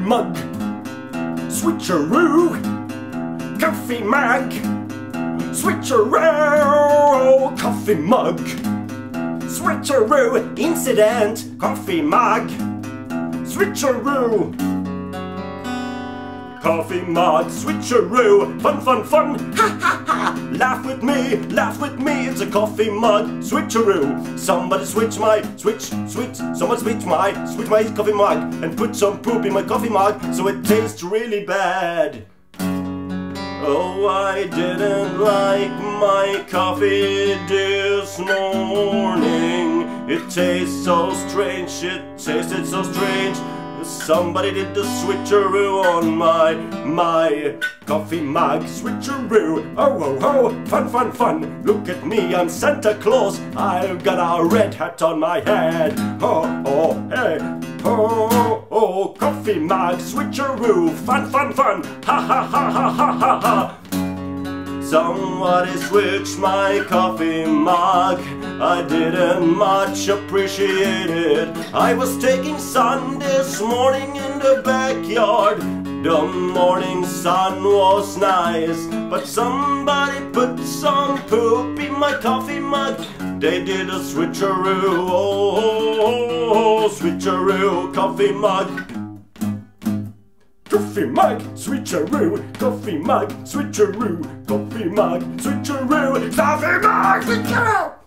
mug, switcheroo, coffee mug, switcheroo, coffee mug, switcheroo, incident, coffee mug, switcheroo, coffee mug, switcheroo, fun, fun, fun, ha ha ha, laugh with me, it's a coffee mug, switcheroo. Somebody switch my, somebody switch my coffee mug, and put some poop in my coffee mug, so it tastes really bad. Oh, I didn't like my coffee this morning, it tastes so strange, it tasted so strange. Somebody did the switcheroo on my coffee mug, switcheroo. Oh, oh, oh, fun, fun, fun. Look at me, I'm Santa Claus. I've got a red hat on my head. Oh, oh, hey, oh, oh, coffee mug, switcheroo. Fun, fun, fun. Ha, ha, ha, ha, ha, ha, ha. Somebody switched my coffee mug. I didn't much appreciate it. I was taking sun this morning in the backyard. The morning sun was nice, but somebody put some poop in my coffee mug. They did a switcheroo, oh, oh, oh, switcheroo, coffee mug. Coffee mug, switcheroo, coffee mug, switcheroo, coffee mug, switcheroo, coffee mug, switcheroo!